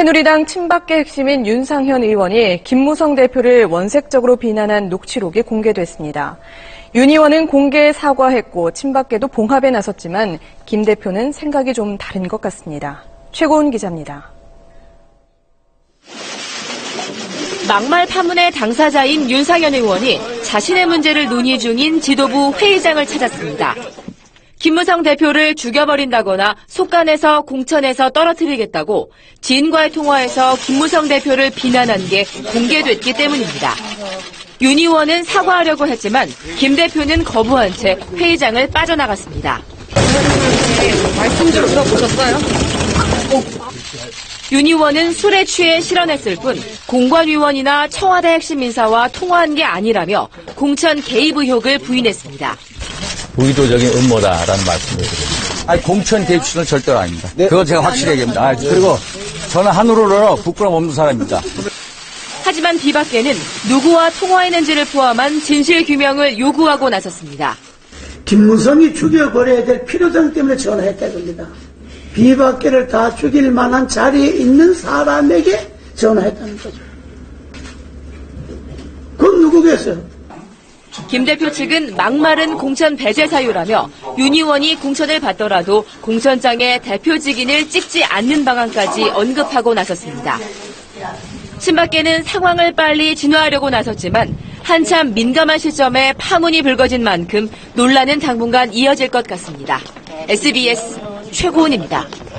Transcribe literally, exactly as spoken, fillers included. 새누리당 친박계 핵심인 윤상현 의원이 김무성 대표를 원색적으로 비난한 녹취록이 공개됐습니다. 윤 의원은 공개에 사과했고 친박계도 봉합에 나섰지만 김 대표는 생각이 좀 다른 것 같습니다. 최고운 기자입니다. 막말 파문의 당사자인 윤상현 의원이 자신의 문제를 논의 중인 지도부 회의장을 찾았습니다. 김무성 대표를 죽여버린다거나 속간에서 공천에서 떨어뜨리겠다고 지인과의 통화에서 김무성 대표를 비난한 게 공개됐기 때문입니다. 윤 의원은 사과하려고 했지만 김 대표는 거부한 채 회의장을 빠져나갔습니다. 말씀 좀 들어보셨어요? 윤 의원은 술에 취해 실언했을 뿐 공관위원이나 청와대 핵심 인사와 통화한 게 아니라며 공천 개입 의혹을 부인했습니다. 의도적인 음모다라는 말씀을 드립니다. 아니, 공천 개입 시도는 절대로 아닙니다. 네. 그거 제가 확실히 얘기합니다. 아, 그리고 저는 한우로로 부끄럼 없는 사람입니다. 하지만 비박계는 누구와 통화했는지를 포함한 진실 규명을 요구하고 나섰습니다. 김무성이 죽여버려야 될 필요성 때문에 전화했다는 겁니다. 비박계를 다 죽일 만한 자리에 있는 사람에게 전화했다는 거죠. 그건 누구겠어요? 김 대표 측은 막말은 공천 배제 사유라며 윤 의원이 공천을 받더라도 공천장에 대표직인을 찍지 않는 방안까지 언급하고 나섰습니다. 친박계는 상황을 빨리 진화하려고 나섰지만 한참 민감한 시점에 파문이 불거진 만큼 논란은 당분간 이어질 것 같습니다. 에스비에스 최고운입니다.